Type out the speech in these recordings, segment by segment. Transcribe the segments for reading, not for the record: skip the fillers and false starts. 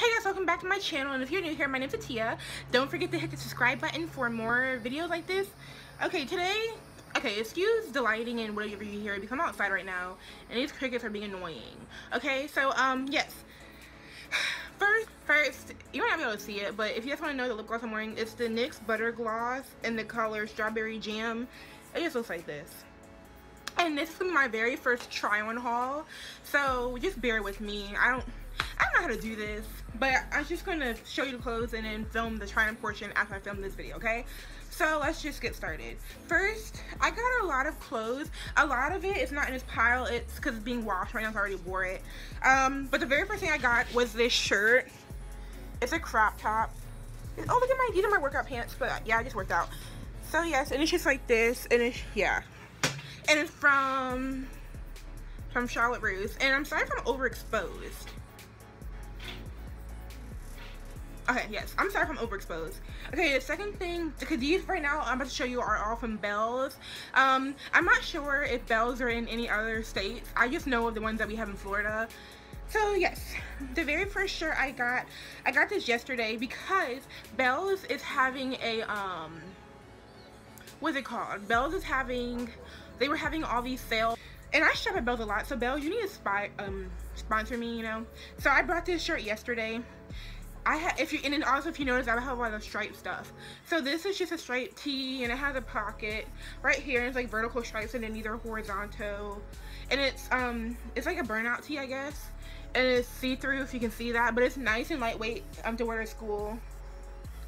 Hey guys, welcome back to my channel, and if you're new here, my name's Atiyah. Don't forget to hit the subscribe button for more videos like this. Okay, excuse the lighting and whatever you hear because I'm outside right now, and these crickets are being annoying. Okay, so, yes. First, you might not be able to see it, but if you guys want to know the lip gloss I'm wearing, it's the NYX Butter Gloss in the color Strawberry Jam. It just looks like this. And this is my very first try-on haul, so just bear with me. I don't know how to do this, but I'm just going to show you the clothes and then film the try-on portion after I film this video, okay? So let's just get started. First, I got a lot of clothes. A lot of it is not in this pile. It's because it's being washed right now, so I already wore it. But the very first thing I got was this shirt. It's a crop top. Oh, look at these are my workout pants, but yeah, I just worked out. So yes, and it's just like this, and it's, yeah. And it's from Charlotte Russe, and I'm sorry if I'm overexposed. Okay, yes, I'm sorry if I'm overexposed. Okay, the second thing, because these right now I'm about to show you are all from Bealls. I'm not sure if Bealls are in any other states. I just know of the ones that we have in Florida. So yes, the very first shirt I got this yesterday because Bealls is having a, what's it called? Bealls is having, they were having all these sales. And I shop at Bealls a lot, so Bealls, you need to sponsor me, you know? So I bought this shirt yesterday. And then also if you notice, I have a lot of stripe stuff. So this is just a stripe tee, and it has a pocket right here. It's like vertical stripes, and then these are horizontal. And it's like a burnout tee, I guess. And it's see-through, if you can see that. But it's nice and lightweight to wear to school.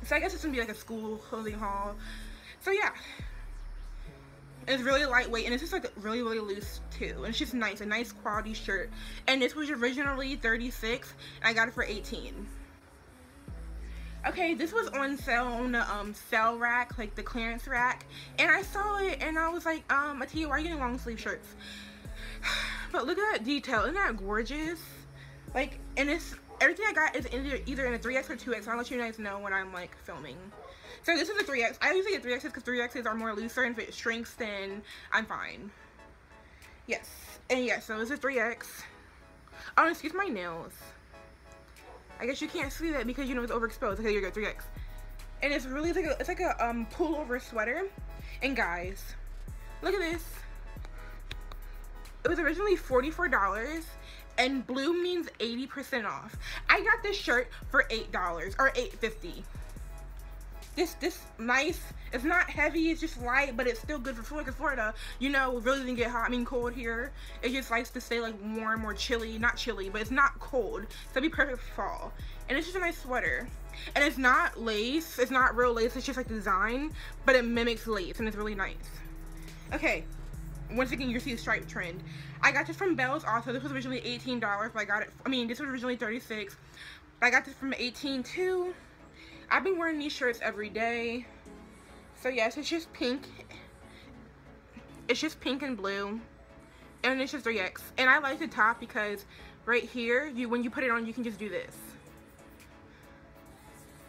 So I guess it's gonna be like a school clothing haul. So yeah, it's really lightweight, and it's just like really, really loose too. And it's just nice, a nice quality shirt. And this was originally $36, and I got it for $18. Okay, this was on sale on the sale rack, like the clearance rack, and I saw it and I was like, Atiyah, why are you getting long sleeve shirts? But look at that detail, isn't that gorgeous? Like, and it's, everything I got is either in a 3X or 2X, so I'll let you guys know when I'm like filming. So this is a 3X, I usually get 3Xs because 3Xs are more looser, and if it shrinks then I'm fine. Yes, and yes, so it's a 3X. Oh, excuse my nails. I guess you can't see that because, you know, it's overexposed. Okay, you got 3X. And it's really like a, it's like a pullover sweater. And guys, look at this. It was originally $44, and blue means 80% off. I got this shirt for $8 or $8.50. This nice. It's not heavy. It's just light, but it's still good for Florida. Florida, you know, really didn't get hot. I mean, cold here. It just likes to stay like warm or chilly. Not chilly, but it's not cold. So it'd be perfect for fall. And it's just a nice sweater. And it's not lace. It's not real lace. It's just like design, but it mimics lace, and it's really nice. Okay. Once again, you see the stripe trend. I got this from Bealls also. This was originally $18, but I got it. I mean, this was originally $36. But I got this from $18 too. I've been wearing these shirts every day. So yes, it's just pink. It's just pink and blue. And it's just 3X. And I like the top because right here, when you put it on, you can just do this.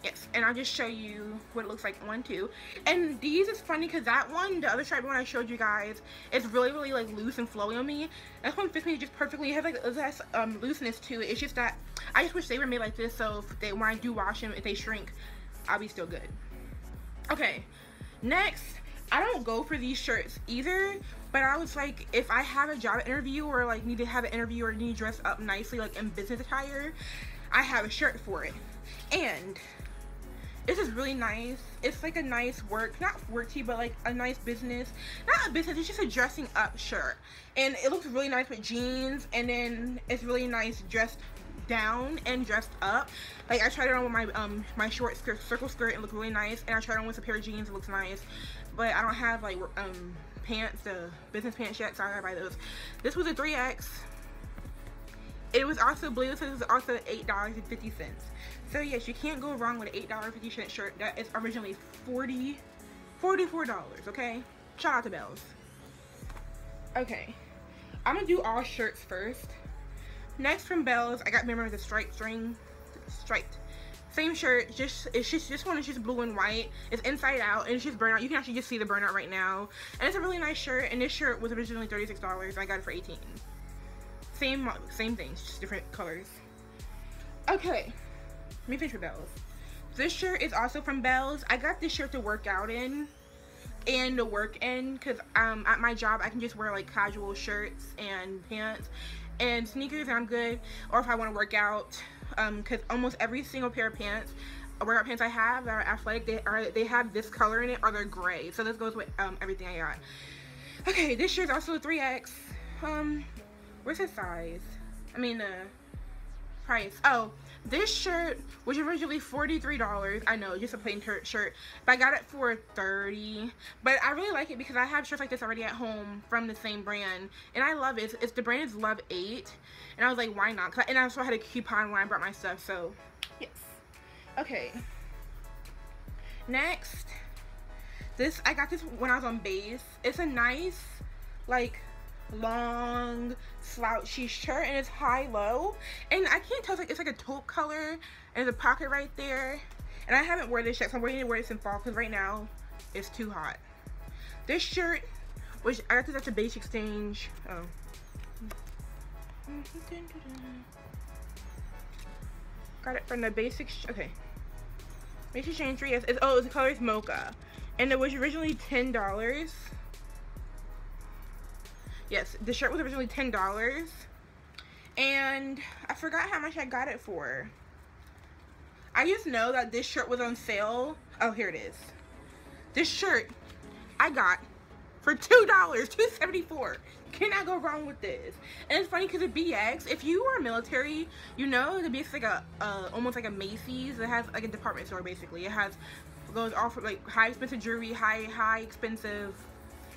Yes, and I'll just show you what it looks like on too. And these is funny because that one, the other stripe one I showed you guys, is really, really like loose and flowy on me. That one fits me just perfectly. It has like looseness to it. It's just that I just wish they were made like this, so if when I do wash them, if they shrink, I'll be still good. Okay, next, I don't go for these shirts either, but I was like, if I have a job interview or like need to have an interview or need to dress up nicely like in business attire, I have a shirt for it. And this is really nice. It's like a nice not work tee, but like a nice business. Not a business, it's just a dressing up shirt. And it looks really nice with jeans, and then it's really nice dressed down and dressed up. Like I tried it on with my short skirt, circle skirt, and looked really nice. And I tried it on with a pair of jeans, it looks nice. But I don't have like pants, the business pants yet, so I gotta buy those. This was a 3X. It was also blue, so it was also $8.50. So yes, you can't go wrong with an $8.50 shirt that is originally $44, okay? Shout out to Bealls. Okay, I'm gonna do all shirts first. Next from Bealls, I got, remember, the striped. Same shirt, this one is just blue and white. It's inside out, and it's just burnout. You can actually just see the burnout right now. And it's a really nice shirt, and this shirt was originally $36, and I got it for $18. Same things, just different colors. Okay, Let me picture Bealls. This shirt is also from Bealls. I got this shirt to work out in and to work in, because at my job I can just wear like casual shirts and pants and sneakers and I'm good. Or if I want to work out, because almost every single pair of pants, workout pants I have that are athletic, they have this color in it or they're gray. So this goes with everything I got. Okay, this shirt's also a 3X. Where's the size? I mean the price. Oh, this shirt was originally $43. I know, just a plain shirt, but I got it for $30. But I really like it because I have shirts like this already at home from the same brand, and I love it. It's the brand is Love 8, and I was like, why not? And I also had a coupon when I brought my stuff, so yes. Okay. Next, this I got this when I was on base. It's a nice, like, long slouchy shirt, and it's high-low, and I can't tell, it's like a taupe color, and there's a pocket right there, and I haven't worn this yet, so I'm waiting to wear this in fall because right now it's too hot. This shirt, which I got this at the beige exchange. Oh, got it from the basic, okay, basic exchange 3. Yes, the color is mocha, and it was originally $10. Yes, the shirt was originally $10, and I forgot how much I got it for. I just know that this shirt was on sale. Oh, here it is. This shirt I got for $2, $2.74. Cannot go wrong with this. And it's funny because the BX, if you are military, you know the BX is like a, almost like a Macy's. It has like a department store basically. It has, goes off of like high expensive jewelry, high expensive,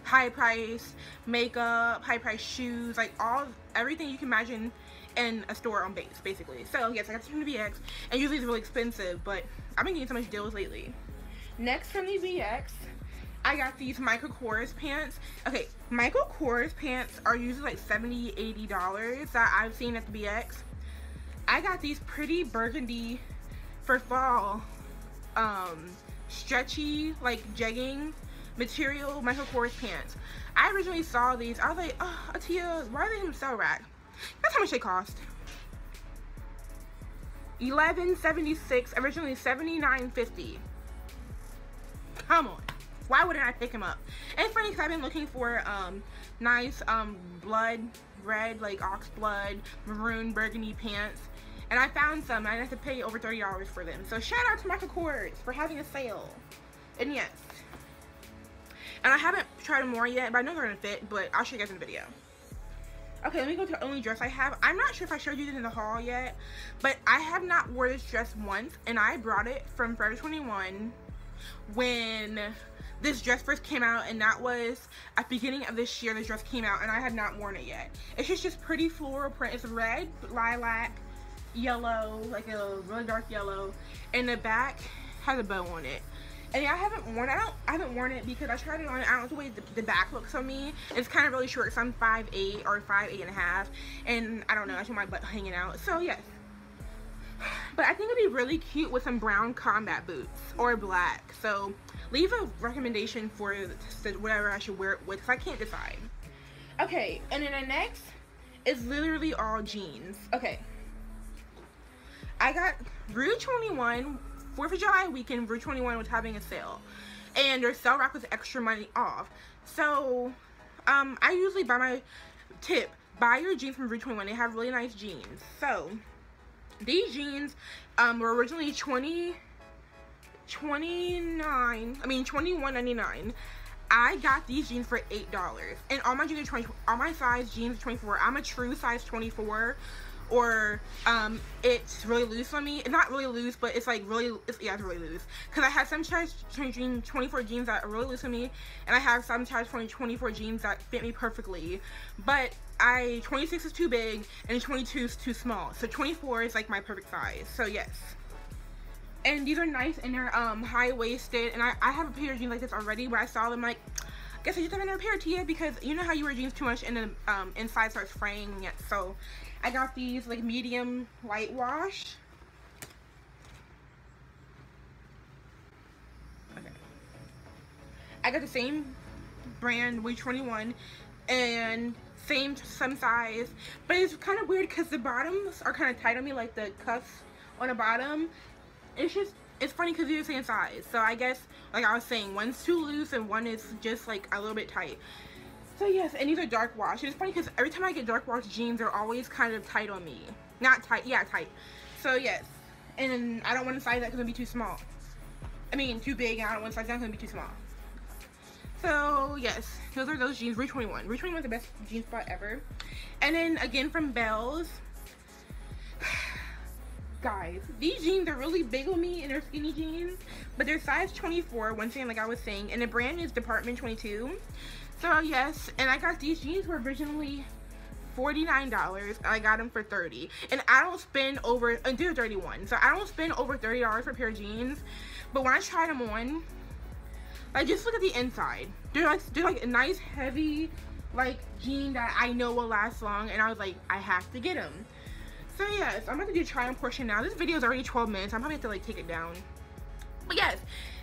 high price makeup, high price shoes, like everything you can imagine in a store on base basically. So yes, I got this from the BX, and usually it's really expensive, but I've been getting so much deals lately. Next from the BX, I got these Michael Kors pants. Okay, Michael Kors pants are usually like $70-$80 that I've seen at the BX. I got these pretty burgundy for fall, stretchy like jegging material Michael Kors pants. I originally saw these. I was like, oh, Atiyah, why are they in the sell rack? That's how much they cost. $11.76, originally $79.50. Come on. Why wouldn't I pick him up? And it's funny because I've been looking for nice blood red, like ox blood, maroon, burgundy pants, and I found some. I had to pay over $30 for them. So shout out to Michael Kors for having a sale. And yes, and I haven't tried them more yet, but I know they're gonna fit. But I'll show you guys in the video. Okay, let me go to the only dress I have. I'm not sure if I showed you this in the haul yet, but I have not worn this dress once, and I brought it from Forever 21 when this dress first came out, and that was at the beginning of this year. This dress came out, and I have not worn it yet. It's just pretty floral print. It's red, lilac, yellow, like a really dark yellow, and the back has a bow on it. And I haven't worn it. I haven't worn it because I tried it on. I don't know the way the back looks on me. It's kind of really short. So I'm 5'8" or 5'8.5", and I don't know. I show my butt hanging out. So yes, but I think it'd be really cute with some brown combat boots or black. So leave a recommendation for whatever I should wear it with, because I can't decide. Okay, and then the next is literally all jeans. Okay, I got Rue 21. 4th of July weekend, Rue 21 was having a sale, and their sale rack was extra money off. So, I usually buy my tip, buy your jeans from Rue 21. They have really nice jeans. So, these jeans were originally $21.99. I got these jeans for $8, and all my jeans are 20. All my size jeans are 24. I'm a true size 24. Or it's really loose on me. It's not really loose, but it's like really, yeah, it's really loose, because I have some size 24 jeans that are really loose on me, and I have some size 24 jeans that fit me perfectly, but 26 is too big and 22 is too small, so 24 is like my perfect size. So yes, and these are nice, and they're high-waisted, and I have a pair of jeans like this already, but I saw them like, guess I just have another pair to you, because you know how you wear jeans too much and the inside starts fraying. Yet, so I got these like medium light wash. Okay, I got the same brand, Rue 21, and some size, but it's kind of weird because the bottoms are kind of tight on me, like the cuffs on the bottom, it's just, it's funny because they're the same size. So I guess, like I was saying, one's too loose and one is just like a little bit tight. So yes, and these are dark wash. It's funny because every time I get dark wash jeans, they're always kind of tight on me. Not tight, yeah, tight. So yes, and I don't want to size that because it'll be too small. I mean, too big, and I don't want to size that because it'll be too small. So yes, those are those jeans, Rue 21. Rue 21 is the best jean spot ever. And then again from Bealls. Guys, these jeans are really big on me and they're skinny jeans, but they're size 24, once again, like I was saying, and the brand is Department 22. So yes, and I got these jeans were originally $49, and I got them for $30. And I don't spend over, and they're 31, so I don't spend over $30 for a pair of jeans, but when I try them on, like, just look at the inside. They're like a nice, heavy, like, jean that I know will last long, and I was like, I have to get them. So yes, I'm about to do try on portion now. This video is already 12 minutes. I'm probably have to, like, take it down. But yes,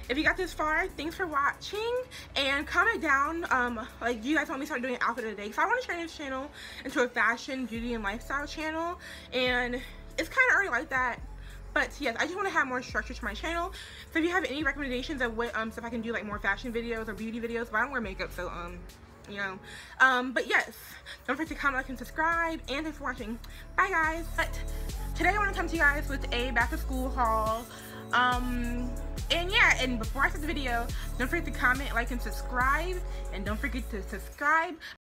if you got this far, thanks for watching. And comment down, like, do you guys want me to start doing an outfit of the day? Because I want to turn this channel into a fashion, beauty, and lifestyle channel. And it's kind of already like that. But yes, I just want to have more structure to my channel. So if you have any recommendations of what stuff I can do, like more fashion videos or beauty videos, but I don't wear makeup, so you know. But yes, don't forget to comment, like, and subscribe. And thanks for watching. Bye, guys. But today I want to come to you guys with a back to school haul. And yeah, and before I start the video, don't forget to comment, like, and subscribe. And don't forget to subscribe.